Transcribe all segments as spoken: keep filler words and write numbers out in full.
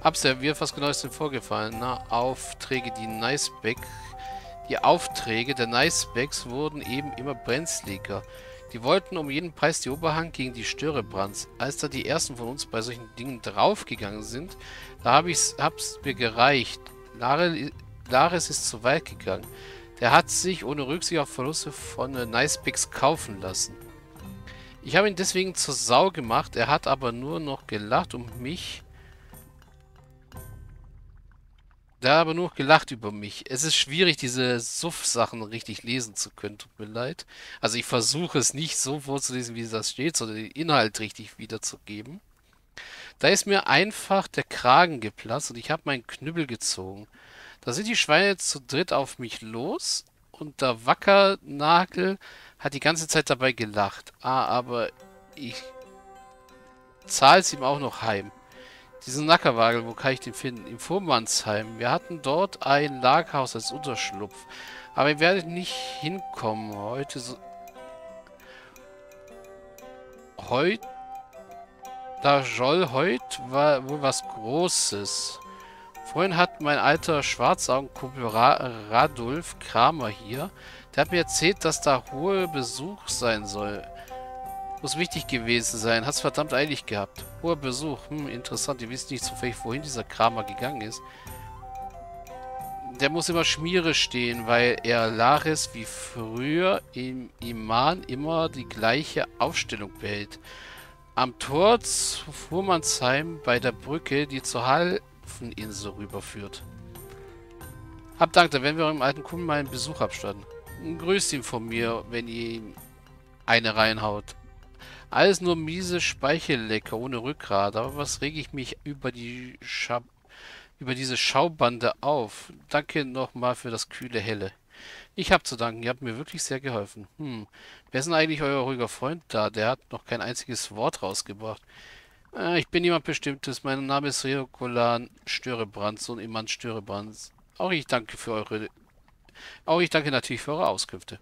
Abserviert, was genau ist denn vorgefallen? Na, Aufträge, die Nicebags. Die Aufträge der Nicebags wurden eben immer brenzliger. Die wollten um jeden Preis die Oberhand gegen die Störebrands. Als da die ersten von uns bei solchen Dingen draufgegangen sind, da hab ich's, hab's mir gereicht. Lares ist zu weit gegangen. Der hat sich ohne Rücksicht auf Verluste von Nicebags kaufen lassen. Ich habe ihn deswegen zur Sau gemacht. Er hat aber nur noch gelacht um mich. Da aber nur gelacht über mich. Es ist schwierig, diese Suff-Sachen richtig lesen zu können. Tut mir leid. Also ich versuche es nicht so vorzulesen, wie das steht, sondern den Inhalt richtig wiederzugeben. Da ist mir einfach der Kragen geplatzt und ich habe meinen Knüppel gezogen. Da sind die Schweine zu dritt auf mich los und der Wackernagel hat die ganze Zeit dabei gelacht. Ah, aber ich zahle es ihm auch noch heim. Diesen Nackerwagel, wo kann ich den finden? Im Fuhrmannsheim. Wir hatten dort ein Lagerhaus als Unterschlupf. Aber ihr werdet nicht hinkommen. Heute so... Heut... Da Joll heut war wohl was Großes. Vorhin hat mein alter Schwarzaugenkumpel Ra Radulf Kramer hier. Der hat mir erzählt, dass da hoher Besuch sein soll. Muss wichtig gewesen sein. Hat's verdammt eilig gehabt. Hoher Besuch. Hm, interessant. Ihr wisst nicht zufällig, wohin dieser Kramer gegangen ist. Der muss immer Schmiere stehen, weil er Lares wie früher im Imman immer die gleiche Aufstellung behält. Am Tor zu Vormannsheim bei der Brücke, die zur Halfeninsel rüberführt. Hab Dank, da werden wir eurem alten Kumpel mal einen Besuch abstatten. Grüßt ihn von mir, wenn ihr ihm eine reinhaut. Alles nur miese Speichellecker ohne Rückgrat. Aber was rege ich mich über die Scha über diese Schaubande auf? Danke nochmal für das kühle Helle. Ich hab zu danken. Ihr habt mir wirklich sehr geholfen. Hm. Wer ist denn eigentlich euer ruhiger Freund da? Der hat noch kein einziges Wort rausgebracht. Äh, ich bin niemand Bestimmtes. Mein Name ist Rio Kolan Störebrands und Imran Störebrands. Auch ich danke für eure... Auch ich danke natürlich für eure Auskünfte.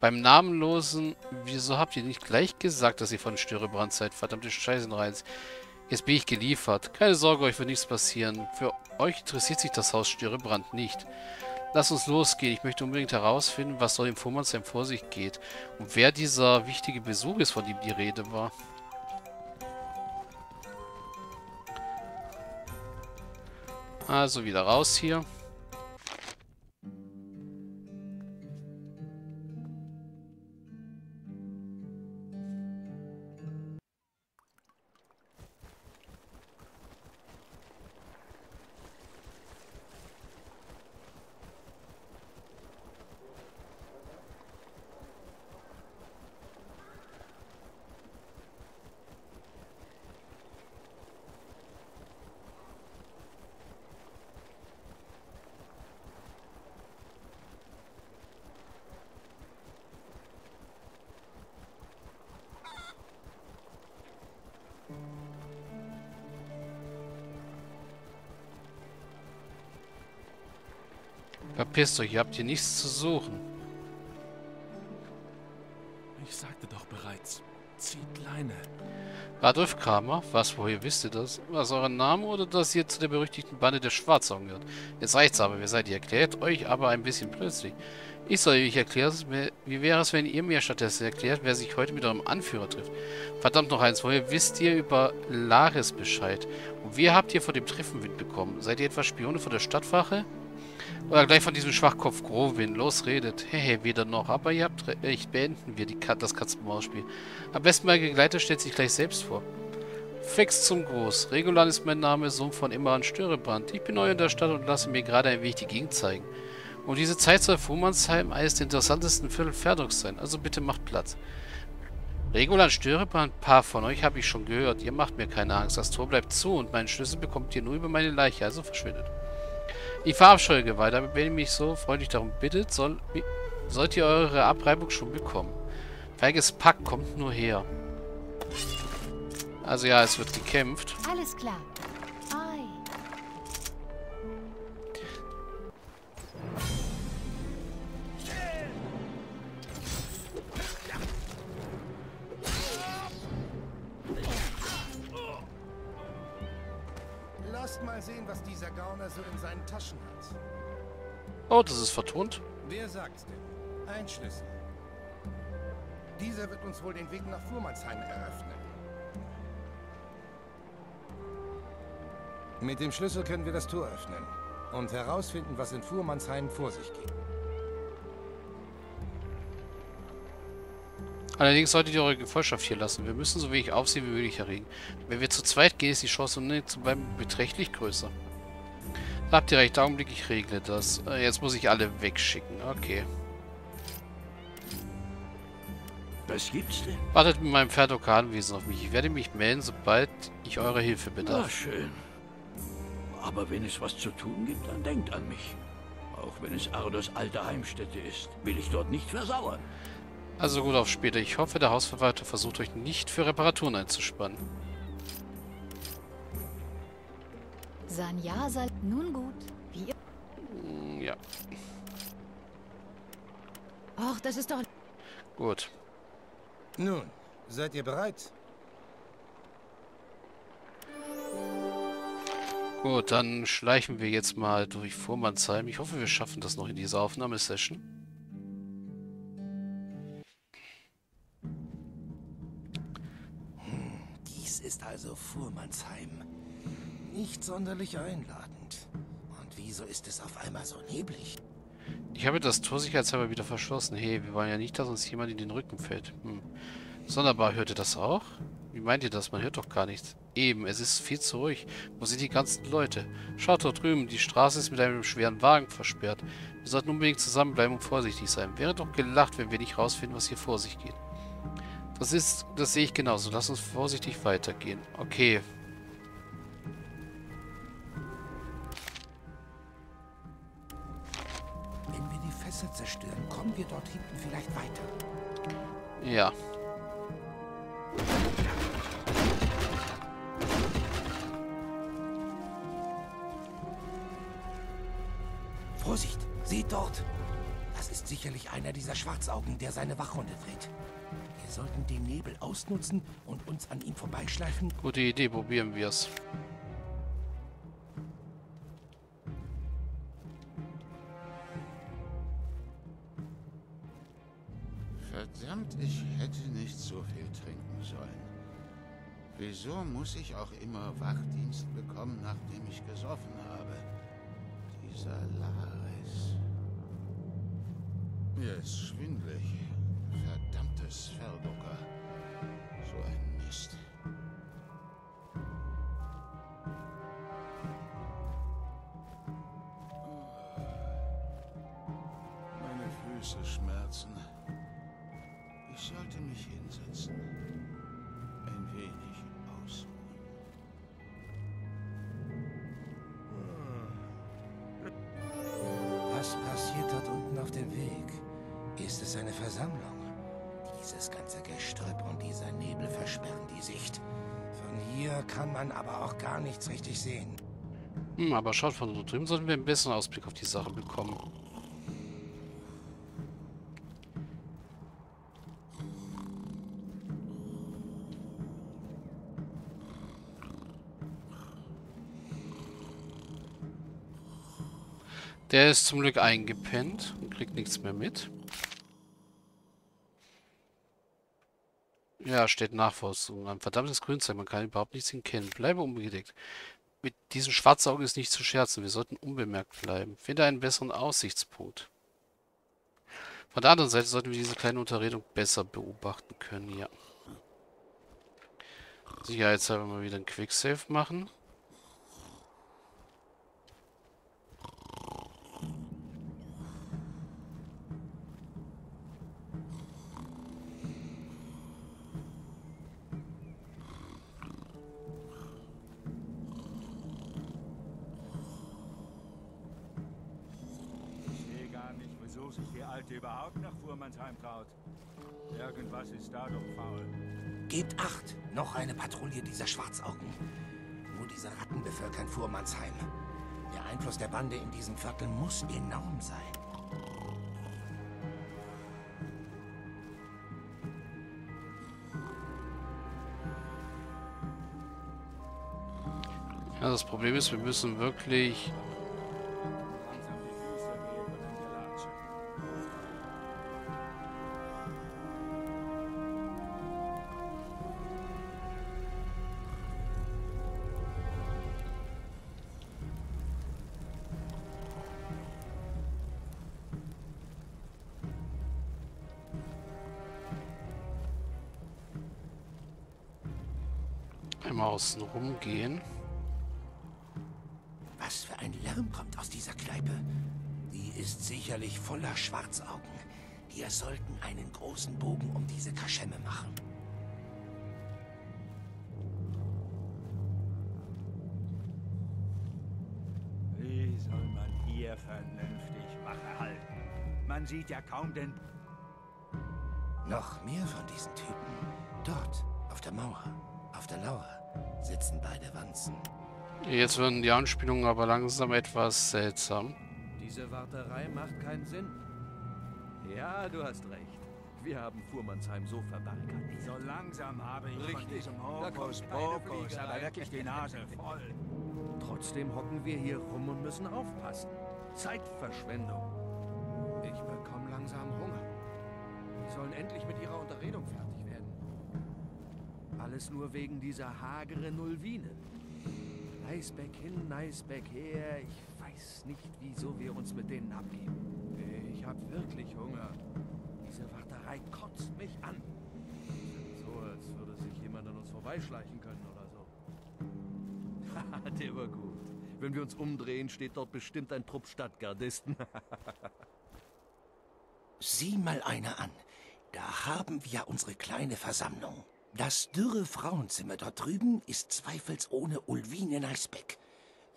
Beim Namenlosen, wieso habt ihr nicht gleich gesagt, dass ihr von Störebrand seid? Verdammte Scheißenreiz. Jetzt bin ich geliefert. Keine Sorge, euch wird nichts passieren. Für euch interessiert sich das Haus Störebrand nicht. Lasst uns losgehen. Ich möchte unbedingt herausfinden, was soll im Vormannsheim vor sich geht. Und wer dieser wichtige Besuch ist, von dem die Rede war. Also wieder raus hier. Verpisst euch, ihr habt hier nichts zu suchen. Ich sagte doch bereits, zieht Leine. Radulf Kramer, was, woher wisst ihr das? War es euren Namen oder dass ihr zu der berüchtigten Bande der Schwarzaugen gehört? Jetzt reicht's aber, wer seid ihr? Erklärt euch aber ein bisschen plötzlich. Ich soll euch erklären, wie wäre es, wenn ihr mir stattdessen erklärt, wer sich heute mit eurem Anführer trifft? Verdammt noch eins, woher wisst ihr über Lares Bescheid? Und wie habt ihr von dem Treffen mitbekommen? Seid ihr etwa Spione von der Stadtwache? Oder gleich von diesem Schwachkopf Grovin. Los redet. Hehe, weder noch. Aber ihr habt recht. Beenden wir die Kat das Katzenmaus-Spiel. Am besten mein Begleiter stellt sich gleich selbst vor. Flex zum Groß. Regolan ist mein Name, Sohn von Imran Störebrand. Ich bin neu in der Stadt und lasse mir gerade einen Weg die Gegend zeigen. Um diese Zeit soll Fuhrmannsheim eines der interessantesten Viertel Ferdrucks sein. Also bitte macht Platz. Regolan Störebrand, ein paar von euch habe ich schon gehört. Ihr macht mir keine Angst. Das Tor bleibt zu und meinen Schlüssel bekommt ihr nur über meine Leiche. Also verschwindet. Ich verabscheue Gewalt, aber wenn ihr mich so freundlich darum bittet, soll, sollt ihr eure Abreibung schon bekommen. Feiges Pack kommt nur her. Also ja, es wird gekämpft. Alles klar. Oi. lasst mal sehen, was dieser Gauner so in seinen Taschen hat. Oh, das ist vertont. Wer sagt's denn? Ein Schlüssel. Dieser wird uns wohl den Weg nach Fuhrmannsheim eröffnen. Mit dem Schlüssel können wir das Tor öffnen und herausfinden, was in Fuhrmannsheim vor sich geht. Allerdings solltet ihr eure Gefolgschaft hier lassen. Wir müssen so wenig Aufsehen wie möglich erregen. Wenn wir zu zweit gehen, ist die Chance, um zu bleiben, beträchtlich größer. Da habt ihr recht, Augenblick, ich regle das. Jetzt muss ich alle wegschicken. Okay. Was gibt's denn? Wartet mit meinem Ferdrucks-Anwesen auf mich. Ich werde mich melden, sobald ich eure Hilfe bedarf. Na schön. Aber wenn es was zu tun gibt, dann denkt an mich. Auch wenn es Ardos alte Heimstätte ist, will ich dort nicht versauern. Also gut, auf später. Ich hoffe, der Hausverwalter versucht euch nicht für Reparaturen einzuspannen. Sanja seid nun gut. Wir. Ja. Och, das ist doch. Gut. Nun, seid ihr bereit? Gut, dann schleichen wir jetzt mal durch Vormannsheim. Ich hoffe, wir schaffen das noch in dieser Aufnahmesession. Hm, dies ist also Vormannsheim. Nicht sonderlich einladend. Und wieso ist es auf einmal so neblig? Ich habe das Tor sicherheitshalber wieder verschlossen. Hey, wir wollen ja nicht, dass uns jemand in den Rücken fällt. Hm. Sonderbar, hört ihr das auch? Wie meint ihr das? Man hört doch gar nichts. Eben, es ist viel zu ruhig. Wo sind die ganzen Leute? Schaut dort drüben, die Straße ist mit einem schweren Wagen versperrt. Wir sollten unbedingt zusammenbleiben und vorsichtig sein. Wäre doch gelacht, wenn wir nicht rausfinden, was hier vor sich geht. Das ist, das sehe ich genauso. Lass uns vorsichtig weitergehen. Okay. Wenn wir die Fässer zerstören, kommen wir dort hinten vielleicht weiter. Ja. Vorsicht! Seht dort! Das ist sicherlich einer dieser Schwarzaugen, der seine Wachhunde dreht. Wir sollten den Nebel ausnutzen und uns an ihm vorbeischleichen. Gute Idee, probieren wir es. Verdammt, ich hätte nicht so viel trinken sollen. Wieso muss ich auch immer Wachdienst bekommen, nachdem ich gesoffen habe? Dieser Lares. Mir ist schwindelig. Verdammtes Ferdrucker. So ein Mist. Meine Füße schmerzen. Ich sollte mich hinsetzen. Ein wenig ausruhen. Was passiert dort unten auf dem Weg? Ist es eine Versammlung? Dieses ganze Gestrüpp und dieser Nebel versperren die Sicht. Von hier kann man aber auch gar nichts richtig sehen. Hm, aber schaut, von dort drüben sollten wir einen besseren Ausblick auf die Sache bekommen. Der ist zum Glück eingepennt und kriegt nichts mehr mit. Ja, steht Nachforschung an. Verdammtes Grünzeug, man kann überhaupt nichts erkennen. Bleibe unbedeckt. Mit diesem Schwarzauge ist nicht zu scherzen. Wir sollten unbemerkt bleiben. Finde einen besseren Aussichtspunkt. Von der anderen Seite sollten wir diese kleine Unterredung besser beobachten können, ja. Sicherheitshalber mal wieder einen Quicksave machen. Überhaupt nach Fuhrmannsheim traut. Irgendwas ist da doch faul. Gebt acht! Noch eine Patrouille dieser Schwarzaugen. Nur diese Ratten bevölkern Fuhrmannsheim. Der Einfluss der Bande in diesem Viertel muss enorm sein. Ja, das Problem ist, wir müssen wirklich... Einmal außen rumgehen. Was für ein Lärm kommt aus dieser Kneipe? Die ist sicherlich voller Schwarzaugen. Wir sollten einen großen Bogen um diese Kaschemme machen. Wie soll man hier vernünftig Wache halten? Man sieht ja kaum den... Noch mehr von diesen Typen. Dort, auf der Mauer, auf der Lauer, sitzen beide Wanzen. Jetzt werden die Anspielungen aber langsam etwas seltsam. Diese Warterei macht keinen Sinn. Ja, du hast recht. Wir haben Fuhrmannsheim so verbarrikadiert. So langsam habe ich richtig von diesem Hokus Pokus, aber wirklich die Nase voll. Trotzdem hocken wir hier rum und müssen aufpassen. Zeitverschwendung. Ich bekomme langsam Hunger. Die sollen endlich mit ihrer Unterredung fertig werden. Alles nur wegen dieser hageren Ulwine. Neisbeck hin, Neisbeck her. Ich weiß nicht, wieso wir uns mit denen abgeben. Ich hab wirklich Hunger. Diese Warterei kotzt mich an. So, als würde sich jemand an uns vorbeischleichen können oder so. Haha, der war gut. Wenn wir uns umdrehen, steht dort bestimmt ein Trupp Stadtgardisten. Sieh mal einer an. Da haben wir unsere kleine Versammlung. Das dürre Frauenzimmer dort drüben ist zweifelsohne Ulwine Neisbeck.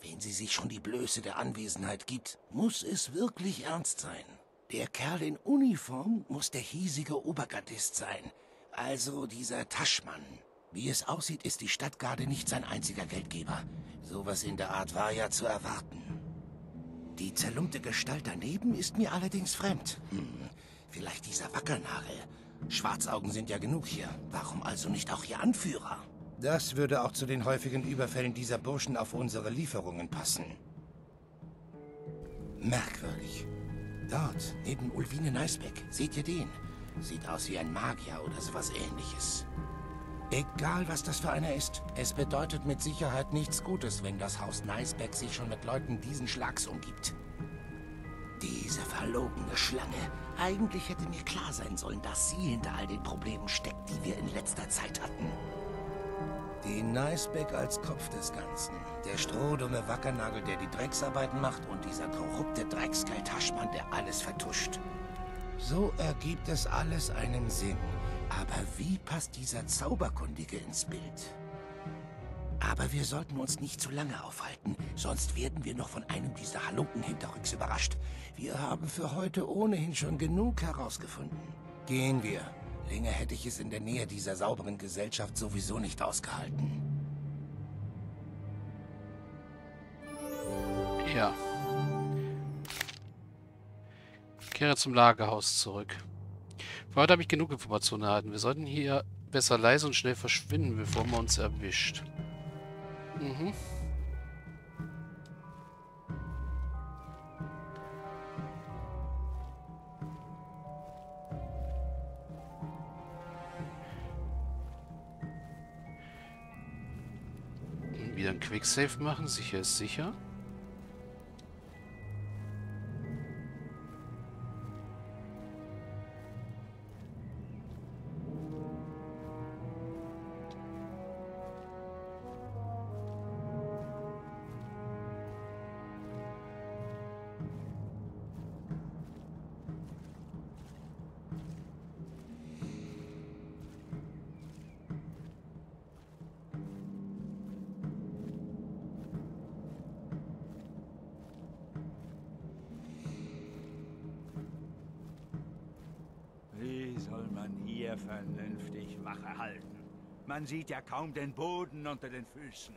Wenn sie sich schon die Blöße der Anwesenheit gibt, muss es wirklich ernst sein. Der Kerl in Uniform muss der hiesige Obergardist sein, also dieser Taschmann. Wie es aussieht, ist die Stadtgarde nicht sein einziger Geldgeber. Sowas in der Art war ja zu erwarten. Die zerlumpte Gestalt daneben ist mir allerdings fremd. Hm, vielleicht dieser Wackernagel. Schwarzaugen sind ja genug hier. Warum also nicht auch ihr Anführer? Das würde auch zu den häufigen Überfällen dieser Burschen auf unsere Lieferungen passen. Merkwürdig. Dort, neben Ulwine Neisbeck, seht ihr den? Sieht aus wie ein Magier oder sowas Ähnliches. Egal, was das für einer ist, es bedeutet mit Sicherheit nichts Gutes, wenn das Haus Neisbeck sich schon mit Leuten diesen Schlags umgibt. Diese verlogene Schlange. Eigentlich hätte mir klar sein sollen, dass sie hinter all den Problemen steckt, die wir in letzter Zeit hatten. Die Neisbeck als Kopf des Ganzen. Der strohdumme Wackernagel, der die Drecksarbeiten macht, und dieser korrupte Dreckskerl Taschmann, der alles vertuscht. So ergibt es alles einen Sinn. Aber wie passt dieser Zauberkundige ins Bild? Aber wir sollten uns nicht zu lange aufhalten, sonst werden wir noch von einem dieser Halunken hinterrücks überrascht. Wir haben für heute ohnehin schon genug herausgefunden. Gehen wir. Länger hätte ich es in der Nähe dieser sauberen Gesellschaft sowieso nicht ausgehalten. Ja. Kehre zum Lagerhaus zurück. Für heute habe ich genug Informationen erhalten. Wir sollten hier besser leise und schnell verschwinden, bevor man uns erwischt. Mhm. Und wieder ein Quicksave machen, sicher ist sicher. Vernünftig Wache halten. Man sieht ja kaum den Boden unter den Füßen.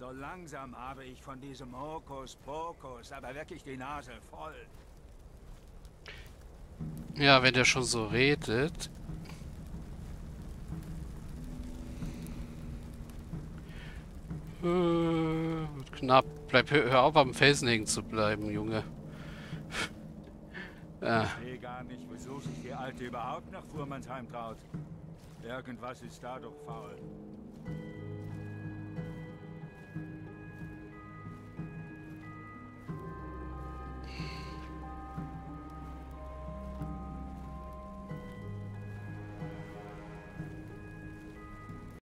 So langsam habe ich von diesem Hokuspokus aber wirklich die Nase voll. Ja, wenn der schon so redet. Äh, knapp. Bleib, hör auf, am Felsen hängen zu bleiben, Junge. Ah. Ich sehe gar nicht, wieso sich die Alte überhaupt nach Fuhrmannsheim traut. Irgendwas ist da doch faul.